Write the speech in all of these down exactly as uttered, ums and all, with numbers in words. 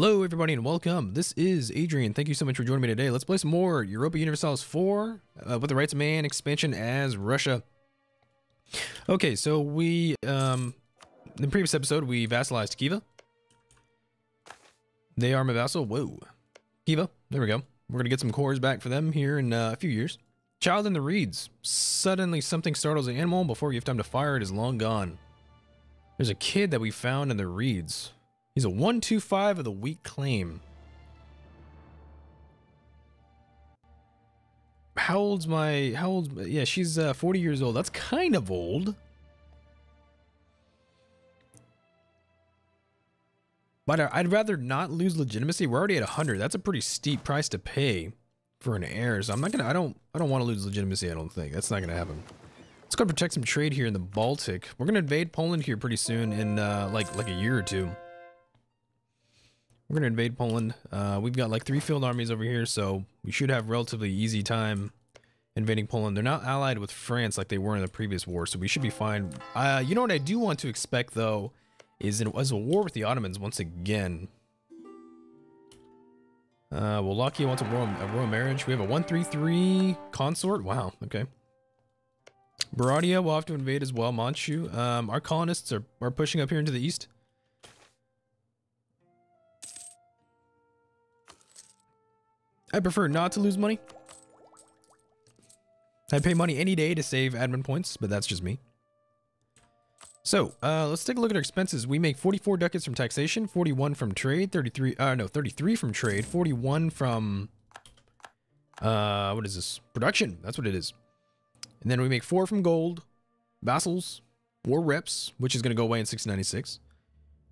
Hello everybody and welcome. This is Adrian. Thank you so much for joining me today. Let's play some more Europa Universalis four uh, with the Rights of Man expansion as Russia. Okay, so we, um, in the previous episode, we vassalized Khiva. They are my vassal. Whoa. Khiva. There we go. We're going to get some cores back for them here in uh, a few years. Child in the reeds. Suddenly something startles the animal. Before you have time to fire, it is long gone. There's a kid that we found in the reeds. He's a one two five of the weak claim. How old's my, how old? Yeah, she's uh, forty years old. That's kind of old. But I'd rather not lose legitimacy. We're already at one hundred. That's a pretty steep price to pay for an heir. So I'm not going to, I don't, I don't want to lose legitimacy. I don't think that's not going to happen. Let's go protect some trade here in the Baltic. We're going to invade Poland here pretty soon in uh, like, like a year or two. We're going to invade Poland. Uh, we've got like three field armies over here, so we should have relatively easy time invading Poland. They're not allied with France like they were in the previous war, so we should be fine. Uh, you know what I do want to expect, though, is it was a war with the Ottomans once again. Uh, Wallachia wants a royal, a royal marriage. We have a one three three consort. Wow, okay. Barodia will have to invade as well. Manchu. Um, our colonists are, are pushing up here into the east. I prefer not to lose money. I pay money any day to save admin points, but that's just me. So, uh, let's take a look at our expenses. We make forty-four ducats from taxation, forty-one from trade, thirty-three, uh, no, thirty-three from trade, forty-one from, uh, what is this? Production, that's what it is. And then we make four from gold, vassals, war reps, which is going to go away in sixteen ninety-six.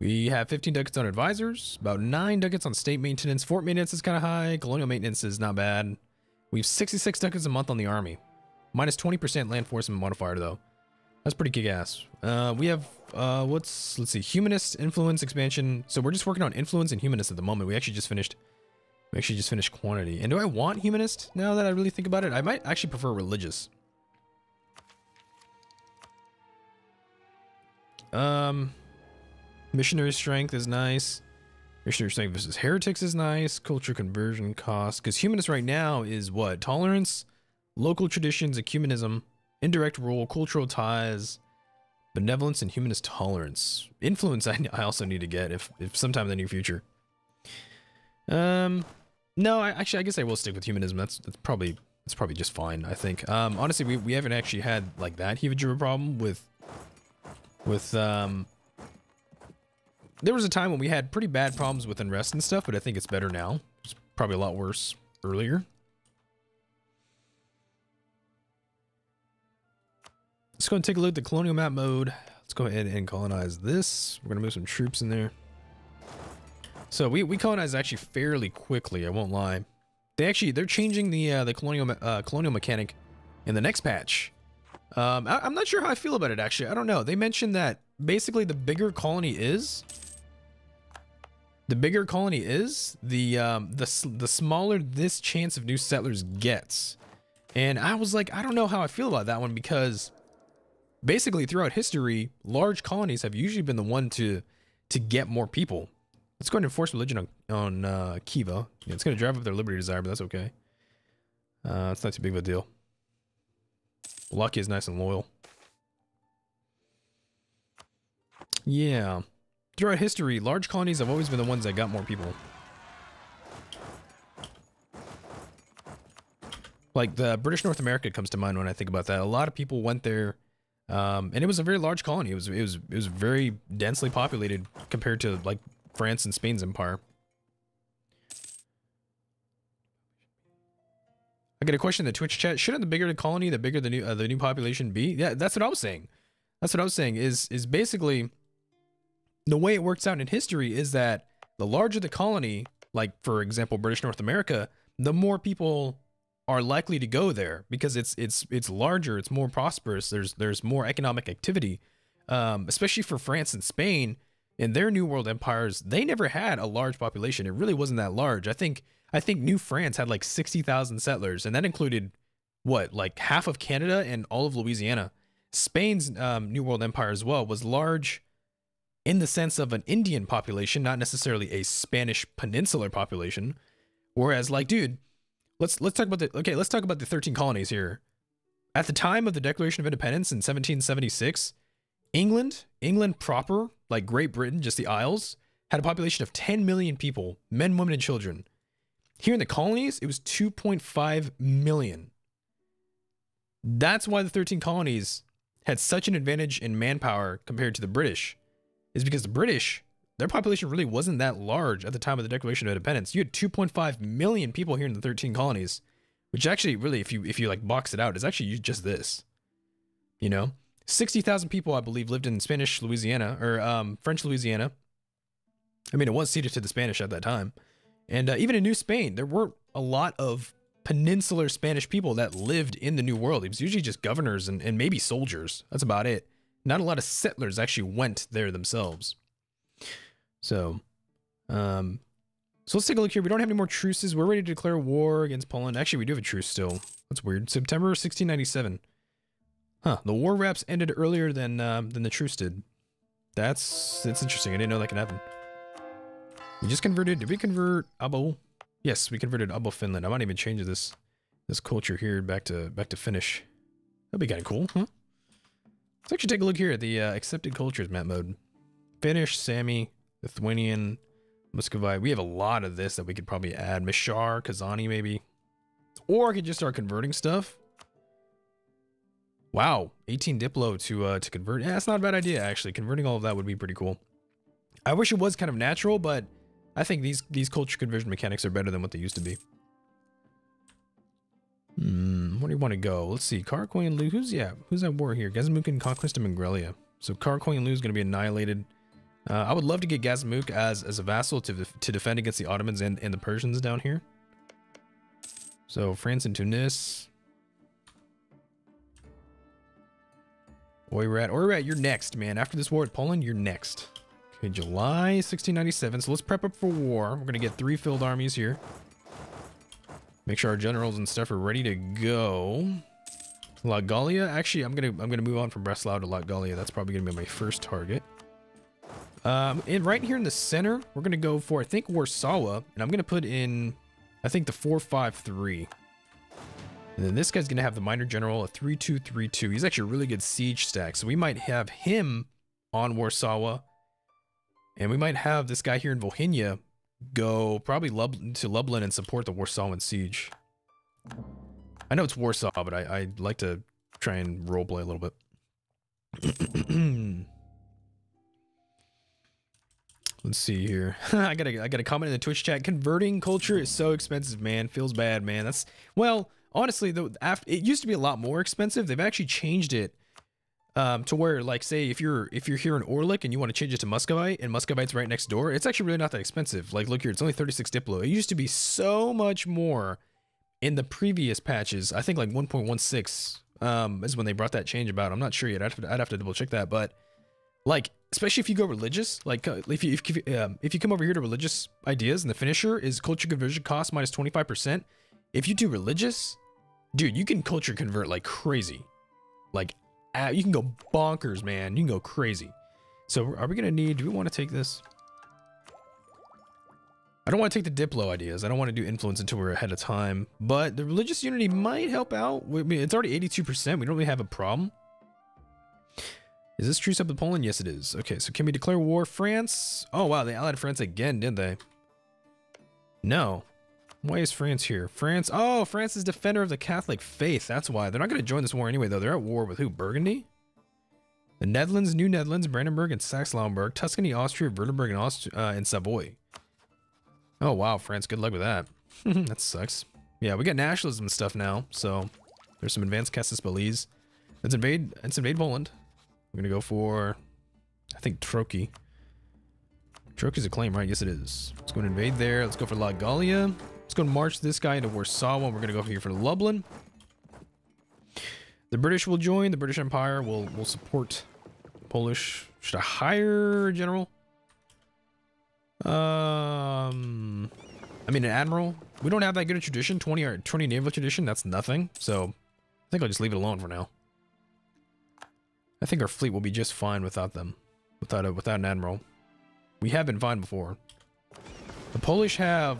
We have fifteen ducats on advisors, about nine ducats on state maintenance. Fort maintenance is kind of high. Colonial maintenance is not bad. We have sixty-six ducats a month on the army. Minus twenty percent land force and modifier, though. That's pretty kick-ass. Uh, we have, uh, what's, let's see, humanist, influence, expansion. So we're just working on influence and humanist at the moment. We actually just finished, we actually just finished quantity. And do I want humanist now that I really think about it? I might actually prefer religious. Um... Missionary strength is nice. Missionary strength versus heretics is nice. Culture conversion cost. Because humanist right now is what? Tolerance, local traditions, ecumenism, indirect rule, cultural ties, benevolence, and humanist tolerance. Influence I, I also need to get if, if sometime in the near future. Um, no, I, actually, I guess I will stick with humanism. That's, that's probably that's probably just fine, I think. Um, honestly, we, we haven't actually had like that huge of a problem with... with um. There was a time when we had pretty bad problems with unrest and stuff, but I think it's better now. It's probably a lot worse earlier. Let's go and take a look at the colonial map mode. Let's go ahead and colonize this. We're going to move some troops in there. So we, we colonized actually fairly quickly, I won't lie. They actually, they're changing the uh, the colonial uh, colonial mechanic in the next patch. Um, I, I'm not sure how I feel about it, actually. I don't know. They mentioned that basically the bigger colony is, the bigger colony is, the um, the the smaller this chance of new settlers gets. And I was like, I don't know how I feel about that one, because basically throughout history, large colonies have usually been the one to to get more people. Let's go ahead and enforce religion on on uh, Khiva. Yeah, it's going to drive up their liberty desire, but that's okay. Uh, it's not too big of a deal. Lucky is nice and loyal. Yeah. Throughout history, large colonies have always been the ones that got more people. Like the British North America comes to mind when I think about that. A lot of people went there, um, and it was a very large colony. It was it was it was very densely populated compared to like France and Spain's empire. I get a question in the Twitch chat. Shouldn't the bigger the colony, the bigger the new uh, the new population be? Yeah, that's what I was saying. That's what I was saying is is basically the way it works out in history is that the larger the colony, like for example British North America, the more people are likely to go there because it's it's it's larger, it's more prosperous. There's there's more economic activity, um, especially for France and Spain in their New World empires. They never had a large population. It really wasn't that large. I think. I think New France had like sixty thousand settlers, and that included, what, like half of Canada and all of Louisiana. Spain's um, New World Empire as well was large in the sense of an Indian population, not necessarily a Spanish peninsular population. Whereas, like, dude, let's let's talk about the okay, let's talk about the thirteen colonies here. At the time of the Declaration of Independence in seventeen seventy-six, England, England proper, like Great Britain, just the Isles, had a population of ten million people, men, women, and children. Here in the colonies, it was two point five million. That's why the thirteen colonies had such an advantage in manpower compared to the British, is because the British, their population really wasn't that large at the time of the Declaration of Independence. You had two point five million people here in the thirteen colonies, which actually really, if you if you like box it out, is actually just this, you know? sixty thousand people, I believe, lived in Spanish Louisiana, or um, French Louisiana. I mean, it was ceded to the Spanish at that time. And uh, even in New Spain, there weren't a lot of peninsular Spanish people that lived in the New World. It was usually just governors and, and maybe soldiers. That's about it. Not a lot of settlers actually went there themselves. So, um, so let's take a look here. We don't have any more truces. We're ready to declare war against Poland. Actually, we do have a truce still. That's weird. September sixteen ninety-seven. Huh. The war wraps ended earlier than um, than the truce did. That's that's interesting. I didn't know that could happen. We just converted. Did we convert Abo? Yes, we converted Abo Finland. I might even change this this culture here back to back to Finnish. That'd be kind of cool, huh? Let's actually take a look here at the uh, accepted cultures map mode. Finnish, Sami, Lithuanian, Muscovite. We have a lot of this that we could probably add. Mishar, Kazani, maybe, or I could just start converting stuff. Wow, eighteen Diplo to uh, to convert. Yeah, that's not a bad idea actually. Converting all of that would be pretty cool. I wish it was kind of natural, but I think these these culture conversion mechanics are better than what they used to be. Hmm, where do you want to go? Let's see. Karakoyunlu, who's yeah, who's at war here? Gazmuk and conquest of Mangrelia. So Karakoyunlu is going to be annihilated. Uh, I would love to get Gazmuk as as a vassal to to defend against the Ottomans and and the Persians down here. So France and Tunis. Oirat, Oirat, you're next, man. After this war with Poland, you're next. Okay, July sixteen ninety-seven. So let's prep up for war. We're gonna get three field armies here. Make sure our generals and stuff are ready to go. Lagalia. Actually, I'm gonna I'm gonna move on from Breslau to Latgalia. That's probably gonna be my first target. Um, and right here in the center, we're gonna go for I think Warsaw, and I'm gonna put in I think the four five three. And then this guy's going to have the minor general, a three two three two. He's actually a really good siege stack. So we might have him on Warsaw. And we might have this guy here in Volhynia go probably Lub to Lublin and support the Warsawan siege. I know it's Warsaw, but I, I like to try and roleplay a little bit. Let's see here. I got I got a comment in the Twitch chat. Converting culture is so expensive, man. Feels bad, man. That's... Well... Honestly, though, after, it used to be a lot more expensive. They've actually changed it um, to where, like, say, if you're if you're here in Orlik and you want to change it to Muscovite, and Muscovite's right next door, it's actually really not that expensive. Like, look here, it's only thirty-six Diplo. It used to be so much more in the previous patches. I think like one point one six um, is when they brought that change about. I'm not sure yet. I'd have to, I'd have to double check that. But like, especially if you go religious, like if you if you, um, if you come over here to religious ideas, and the finisher is culture conversion cost minus twenty-five percent. If you do religious, dude, you can culture convert like crazy. Like, uh, you can go bonkers, man. You can go crazy. So are we going to need, do we want to take this? I don't want to take the Diplo ideas. I don't want to do influence until we're ahead of time. But the religious unity might help out. I mean, it's already eighty-two percent. We don't really have a problem. Is this truce up with Poland? Yes, it is. Okay, so can we declare war? France? Oh, wow, they allied France again, didn't they? No. Why is France here? France. Oh, France is defender of the Catholic faith. That's why. They're not going to join this war anyway, though. They're at war with who? Burgundy? The Netherlands, New Netherlands, Brandenburg, and Saxe-Lauenburg, Tuscany, Austria, Württemberg, and, Aust uh, and Savoy. Oh, wow, France. Good luck with that. That sucks. Yeah, we got nationalism and stuff now, so there's some advanced Cassis Belize. Let's invade, let's invade Poland. We're going to go for, I think, Troki. Troki's a claim, right? Yes, it is. Let's go and invade there. Let's go for Lagalia. Let's go and march this guy into Warsaw. We're going to go here for Lublin. The British will join. The British Empire will will support Polish. Should I hire a general? Um, I mean, an admiral. We don't have that good a tradition. twenty or twenty naval tradition. That's nothing. So I think I'll just leave it alone for now. I think our fleet will be just fine without them. without a, without an admiral. We have been fine before. The Polish have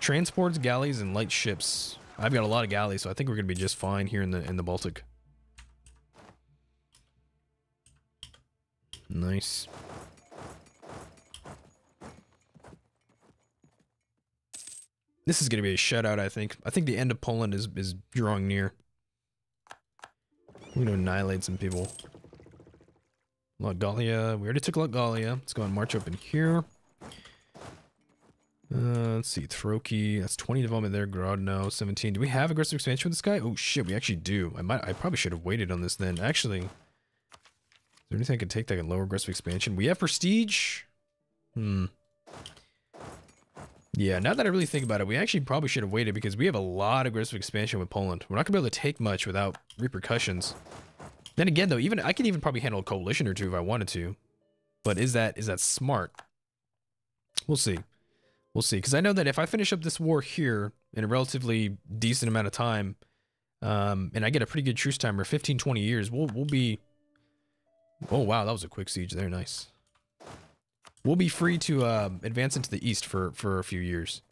transports, galleys, and light ships. I've got a lot of galleys, so I think we're gonna be just fine here in the in the Baltic. Nice. This is gonna be a shutout, I think. I think the end of Poland is is drawing near. We're gonna annihilate some people. Latgalia. We already took Latgalia. Let's go and march up in here. Uh, let's see. Troki. That's twenty development there. Grodno. seventeen. Do we have aggressive expansion with this guy? Oh shit, we actually do. I might. I probably should have waited on this then. Actually, is there anything I can take that can lower aggressive expansion? We have prestige. Hmm. Yeah. Now that I really think about it, we actually probably should have waited because we have a lot of aggressive expansion with Poland. We're not gonna be able to take much without repercussions. Then again, though, even I could even probably handle a coalition or two if I wanted to, but is that is that smart? We'll see, we'll see. Because I know that if I finish up this war here in a relatively decent amount of time, um, and I get a pretty good truce timer, fifteen, twenty years, we'll we'll be. Oh wow, that was a quick siege there. Nice. We'll be free to uh, advance into the east for for a few years.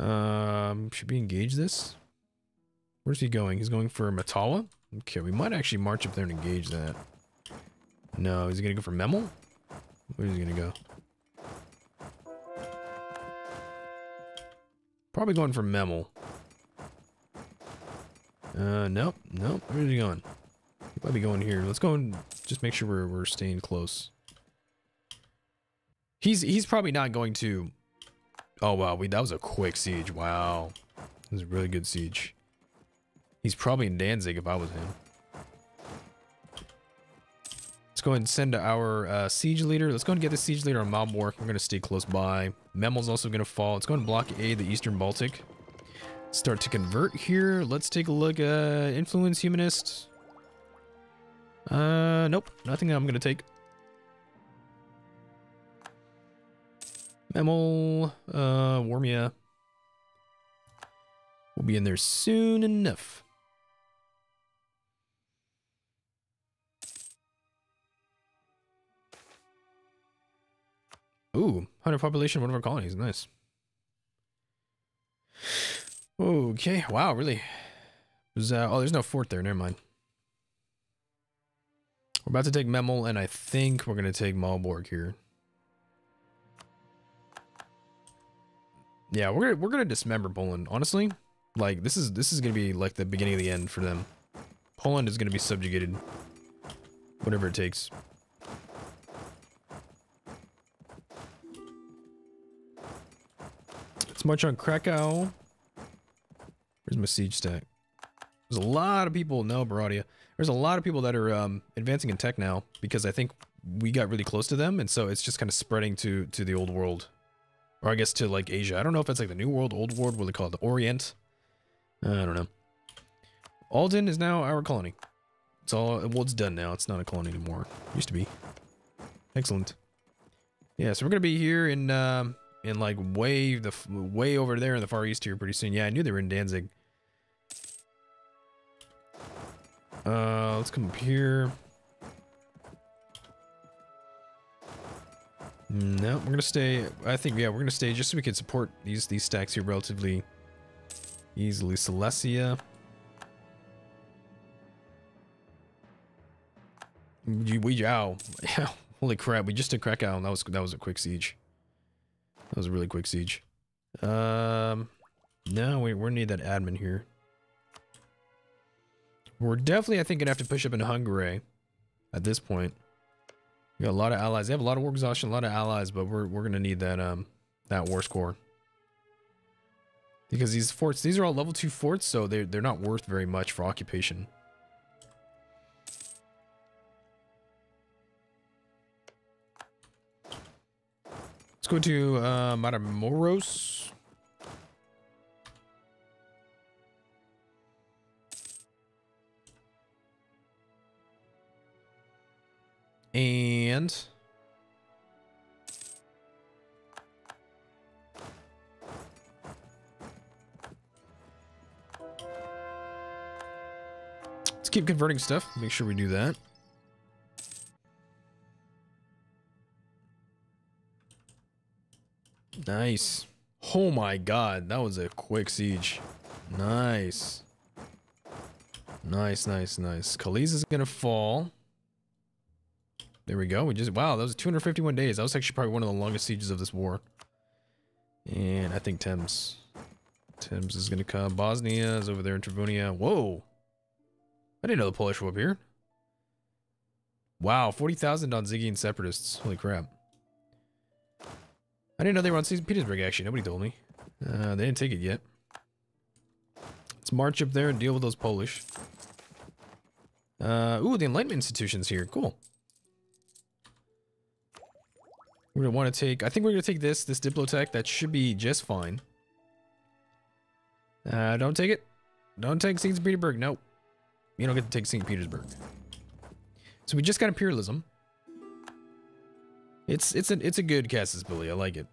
Um, should we engage this? Where's he going? He's going for Matawa? Okay, we might actually march up there and engage that. No, he's gonna go for Memel? Where's he gonna go? Probably going for Memel. Uh, nope, nope. Where's he going? He might be going here. Let's go and just make sure we're, we're staying close. He's, he's probably not going to... Oh, wow, we, that was a quick siege. Wow. That was a really good siege. He's probably in Danzig if I was him. Let's go ahead and send our uh, siege leader. Let's go ahead and get the siege leader on Malbork. We're going to stay close by. Memel's also going to fall. Let's go ahead and blockade the Eastern Baltic. Start to convert here. Let's take a look. Uh, influence humanist. Uh, nope. Nothing that I'm going to take. Memel. Uh, Warmia. We'll be in there soon enough. Ooh, one hundred population, one of our colonies. Nice. Okay. Wow, really? Was, uh, oh, there's no fort there. Never mind. We're about to take Memel, and I think we're going to take Malbork here. Yeah, we're gonna, we're going to dismember Poland, honestly. Like, this is this is going to be like the beginning of the end for them. Poland is going to be subjugated. Whatever it takes. Let's march on Krakow. Where's my siege stack? There's a lot of people, no, Barodia. There's a lot of people that are um, advancing in tech now because I think we got really close to them. And so it's just kind of spreading to, to the old world. Or I guess to like Asia. I don't know if that's like the New World, Old World, what do they call it? The Orient? Uh, I don't know. Alden is now our colony. It's all, well, it's done now. It's not a colony anymore. It used to be. Excellent. Yeah, so we're going to be here in... Um, And like way the way over there in the Far East here pretty soon. Yeah, I knew they were in Danzig. Uh, let's come up here. No, we're gonna stay. I think yeah, we're gonna stay just so we can support these these stacks here relatively easily. Silesia. We wow. Holy crap! We just took Krakow, and that was that was a quick siege. That was a really quick siege. Um, no, we we need that admin here. We're definitely, I think, gonna have to push up in Hungary at this point. We got a lot of allies. They have a lot of war exhaustion, a lot of allies, but we're we're gonna need that um that war score because these forts, these are all level two forts, so they they're not worth very much for occupation. Let's go to uh, Matamoros. And let's keep converting stuff. Make sure we do that. Nice. Oh my god, that was a quick siege. Nice. Nice, nice, nice. Calais is gonna fall. There we go. We just, wow, that was two hundred fifty-one days. That was actually probably one of the longest sieges of this war. And I think Thames. Thames is gonna come. Bosnia is over there in Travunia. Whoa. I didn't know the Polish were up here. Wow, forty thousand Danzigian separatists. Holy crap. I didn't know they were on Saint Petersburg, actually. Nobody told me. Uh, they didn't take it yet. Let's march up there and deal with those Polish. Uh, ooh, the Enlightenment institution's here. Cool. We're going to want to take... I think we're going to take this, this Diplotech. That should be just fine. Uh, don't take it. Don't take Saint Petersburg. Nope. You don't get to take Saint Petersburg. So we just got imperialism. It's it's a it's a good Cassius Belli. I like it.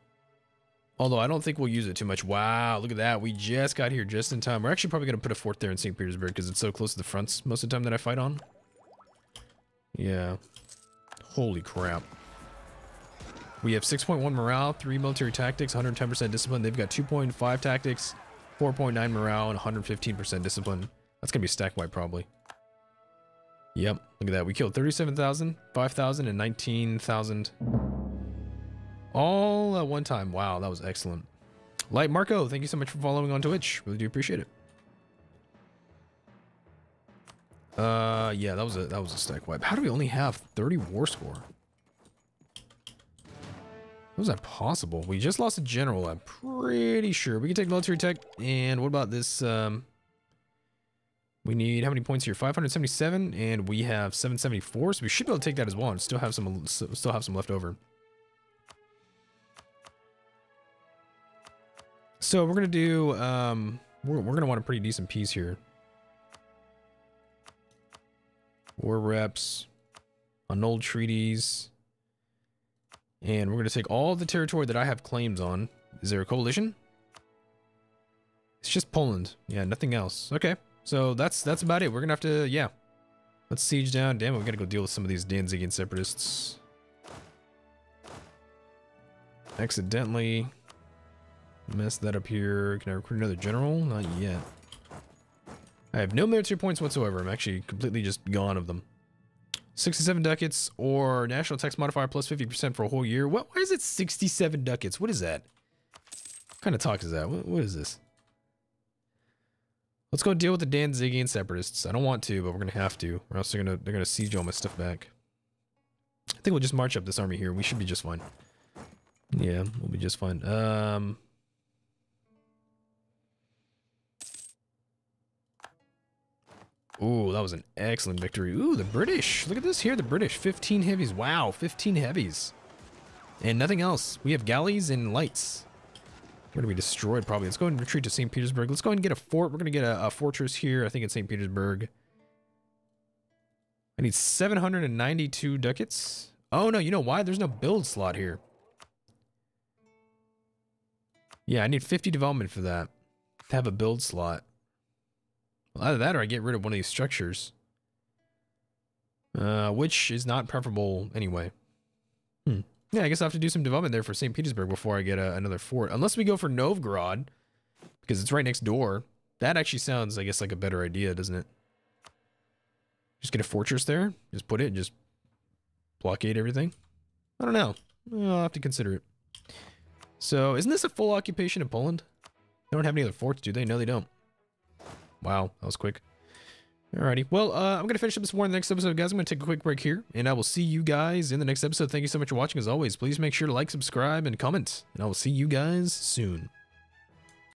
Although I don't think we'll use it too much. Wow, look at that. We just got here just in time. We're actually probably gonna put a fort there in Saint Petersburg because it's so close to the fronts most of the time that I fight on. Yeah. Holy crap. We have six point one morale, three military tactics, one hundred ten percent discipline. They've got two point five tactics, four point nine morale, and one hundred fifteen percent discipline. That's gonna be stack wide probably. Yep, look at that. We killed thirty-seven thousand, five thousand, and nineteen thousand. All at one time. Wow, that was excellent. Light Marco, thank you so much for following on Twitch. Really do appreciate it. Uh, yeah, that was a that was a stack wipe. How do we only have thirty war score? How is that possible? We just lost a general, I'm pretty sure. We can take military tech. And what about this? Um, we need, how many points here? five hundred seventy-seven, and we have seven seventy-four, so we should be able to take that as well and still have some, still have some left over. So we're gonna do, um, we're, we're gonna want a pretty decent piece here. War reps, annulled treaties, and we're gonna take all the territory that I have claims on. Is there a coalition? It's just Poland. Yeah, nothing else. Okay. So that's that's about it. We're gonna have to, yeah. Let's siege down. Damn it, we gotta go deal with some of these Danzigian separatists. Accidentally messed that up here. Can I recruit another general? Not yet. I have no military points whatsoever. I'm actually completely just gone of them. sixty-seven ducats or national tax modifier plus fifty percent for a whole year. What? Why is it sixty-seven ducats? What is that? What kind of talk is that? What, what is this? Let's go deal with the Danzigian separatists. I don't want to, but we're gonna have to. Or else they're gonna they're gonna siege all my stuff back. I think we'll just march up this army here. We should be just fine. Yeah, we'll be just fine. Um, ooh, that was an excellent victory. Ooh, the British. Look at this here. The British. fifteen heavies. Wow, fifteen heavies. And nothing else. We have galleys and lights. We're going to be destroyed, probably. Let's go ahead and retreat to Saint Petersburg. Let's go ahead and get a fort. We're going to get a, a fortress here, I think, in Saint Petersburg. I need seven hundred ninety-two ducats. Oh, no, you know why? There's no build slot here. Yeah, I need fifty development for that. To have a build slot. Well, either that or I get rid of one of these structures. Uh, which is not preferable anyway. Hmm. Yeah, I guess I'll have to do some development there for Saint Petersburg before I get a, another fort. Unless we go for Novgorod, because it's right next door. That actually sounds, I guess, like a better idea, doesn't it? Just get a fortress there. Just put it and just blockade everything. I don't know. I'll have to consider it. So, isn't this a full occupation of Poland? They don't have any other forts, do they? No, they don't. Wow, that was quick. Alrighty, well, uh, I'm going to finish up this war in the next episode, guys. I'm going to take a quick break here, and I will see you guys in the next episode. Thank you so much for watching, as always. Please make sure to like, subscribe, and comment, and I will see you guys soon.